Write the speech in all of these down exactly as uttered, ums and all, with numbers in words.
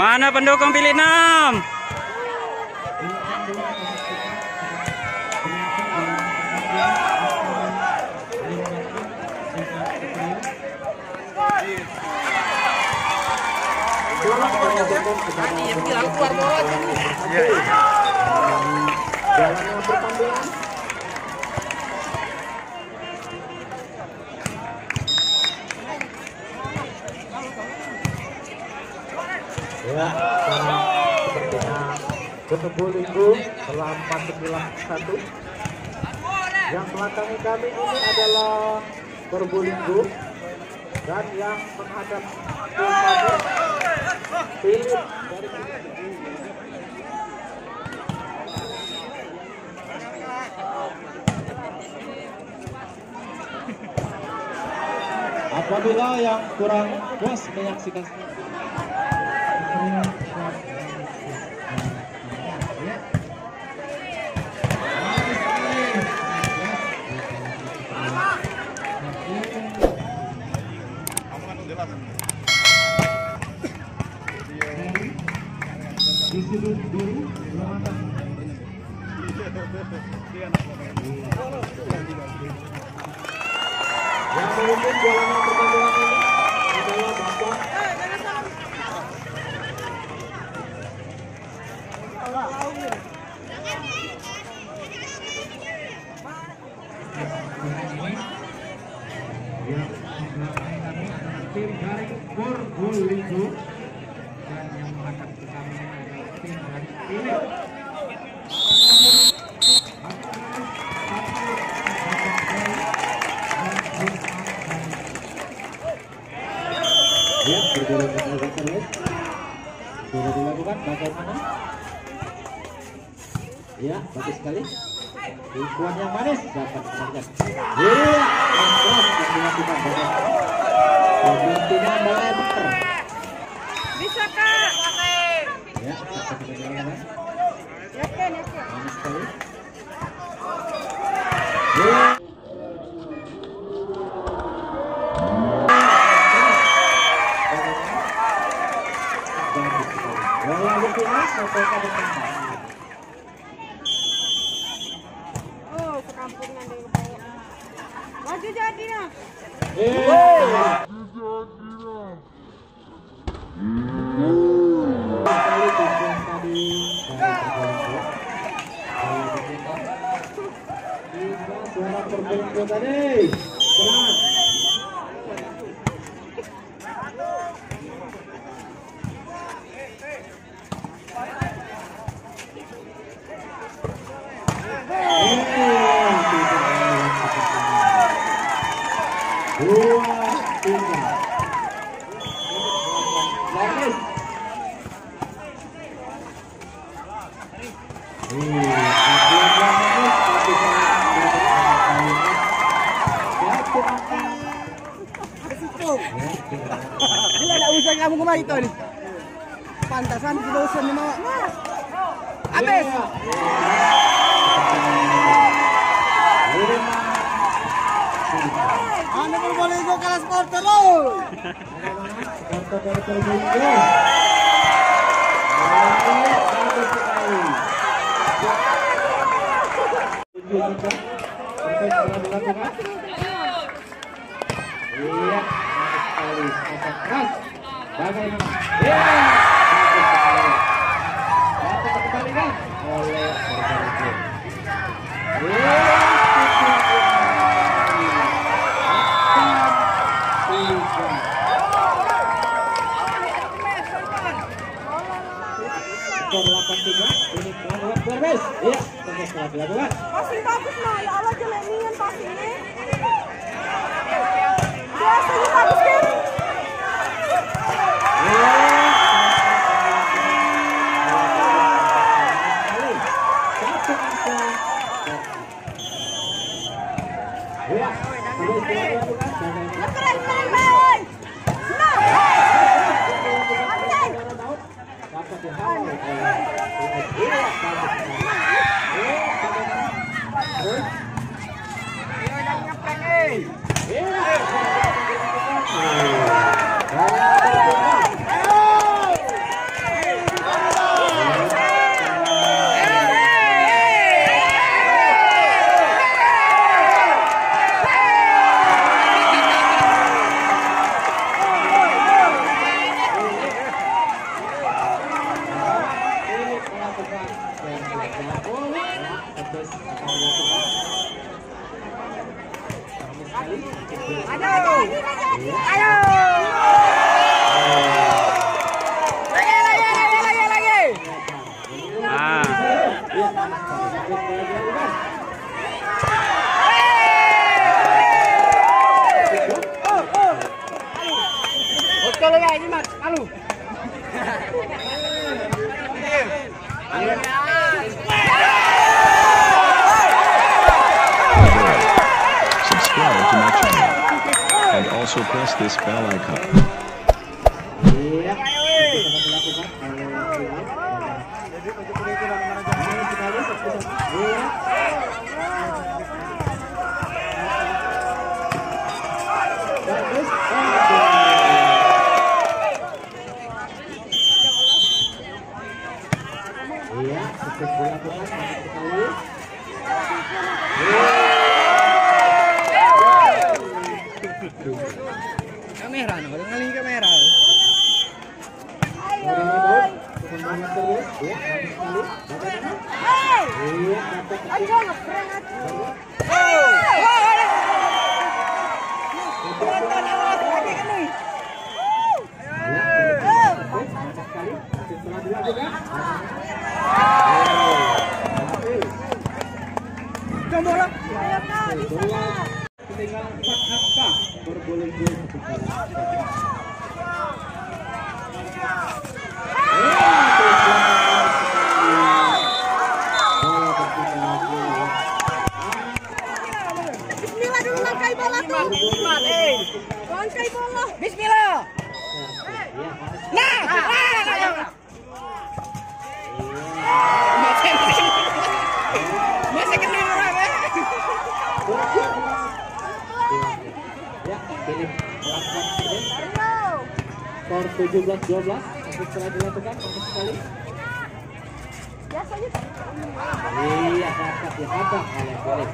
Mana pendukung Vietnam? Ya, ketemu lingkup selam empat sembilan satu. Yang melatangi kami ini adalah Perbolinggo dan yang menghadap Philip dari apabila yang kurang puas menyaksikan. Yang memimpin jalanan pertandingan ini adalah Bapak tim dari Perbolinggo dan yang melakukan pertandingan adalah tim dari Philip. Sudah dilakukan bagaimana? Ya, bagus sekali. Lingkuan yang manis dapat dimakan. Ya, terus dilakukan bagaimana? Boleh betul. Bisa kak? Ya, dapat dimakan. Yakin, yakin. Manis sekali. Ya. Oh, kekampungan dari saya. Maju jadi lah. Bila nak usah kamu kemari tu ni. Pantasan kita usah ni mak. Habis. Anda boleh ikut kelas sport terus. Kata dari Perbolinggo. Iya, sekali sangat keras. Bagaimana? Ya, dapat kembalikan oleh Perbolinggo. Iya, skor delapan tiga ini lawan Berbes. Iya, terus lagi lawan. Pasti bagus lah, ya Allah jelek nian pasti ini. Ayo, Also press this bell icon. Kamera, no, ngaling kamera. Bismillah. tujuh belas dua belas setelah dilakukan sekali. Biasanya iya, kakak ya kakak oleh boleh.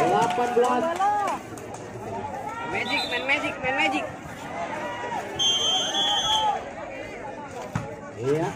delapan belas Magic, man magic, man magic. Iya,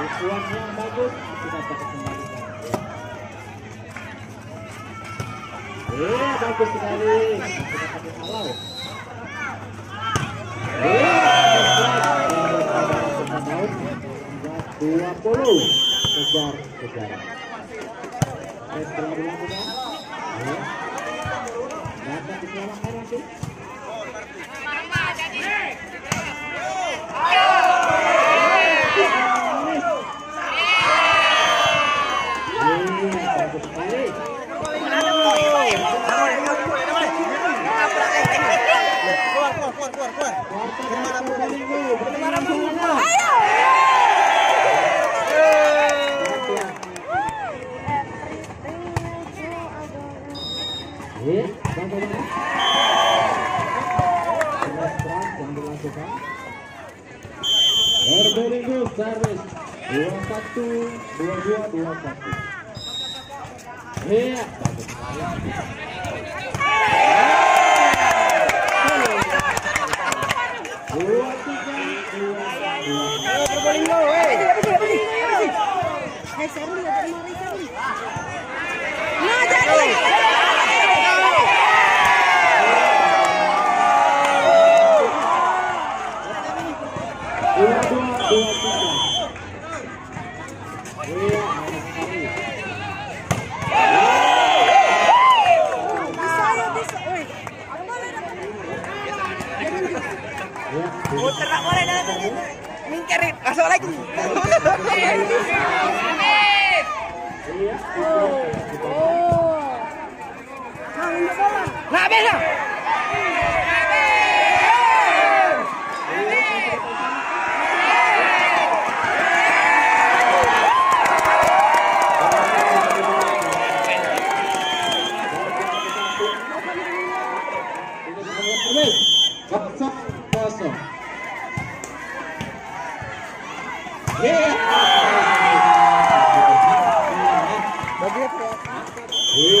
ukuran yang bagus kita dapat kembalikan. Eh, bagus sekali. Kita pakai halal. dua puluh kejar kejar. Setelah dilakukan, dapat diselamatkan lagi. Service dua puluh satu dua puluh dua dua puluh satu. Iya, bagus. dua puluh tiga dua puluh dua. ¡La vela! Iya,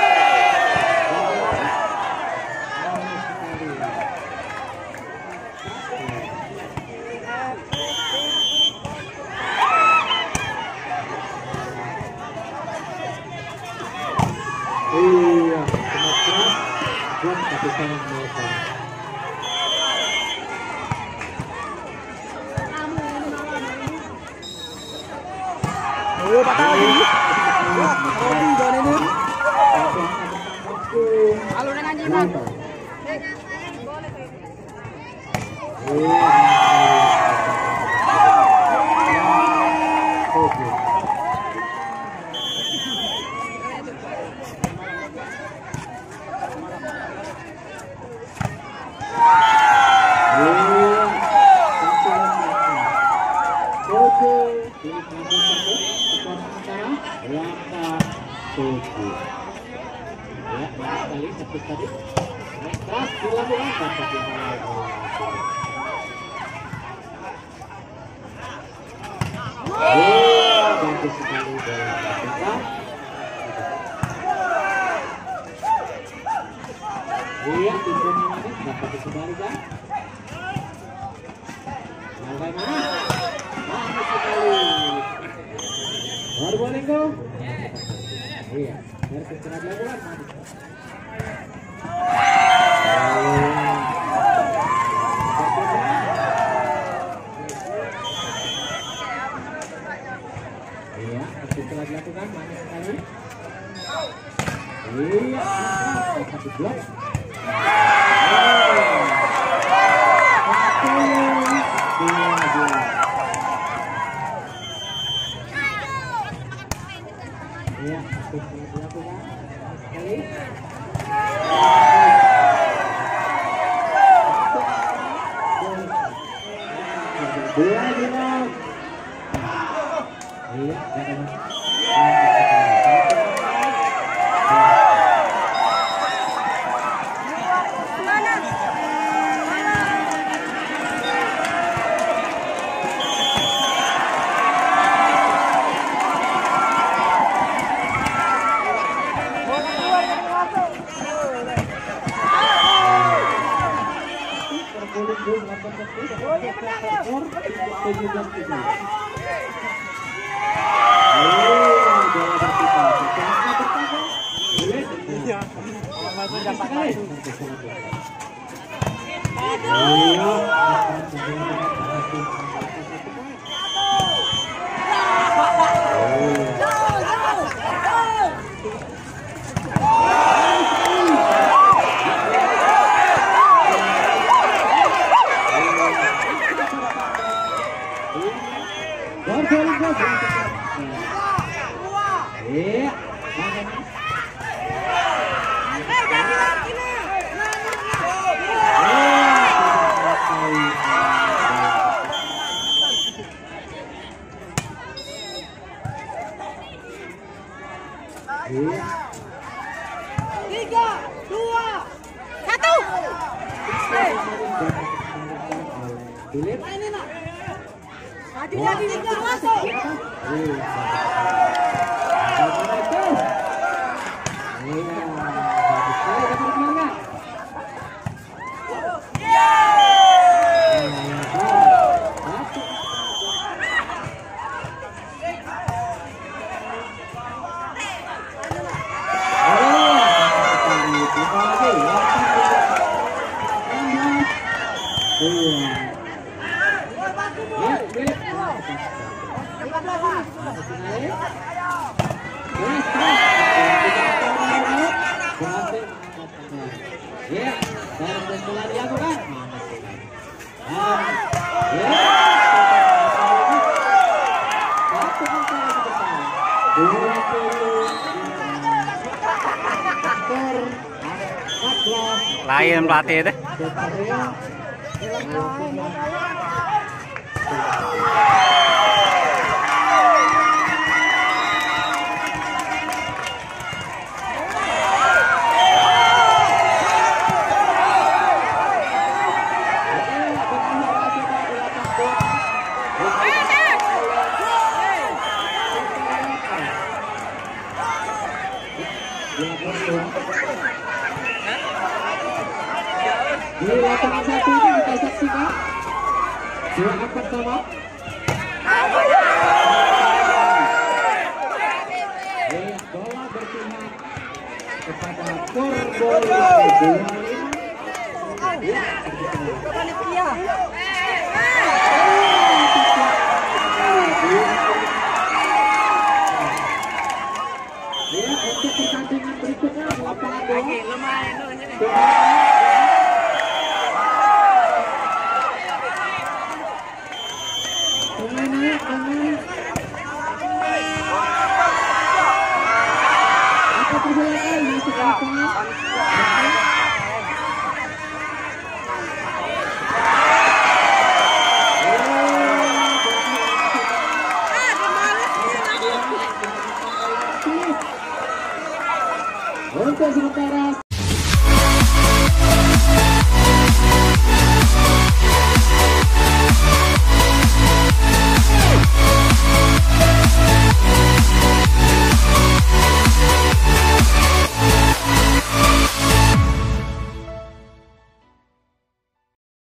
Tiga, dua, satu. Mainin lah. Hati-hati tiga masuk. Lain pelatih deh. Di lapangan satu ini kita saksikan juara pertama. Bola berpindah kepada untuk pertandingan berikutnya lapangan bola. Apa perbualan ini sekarang?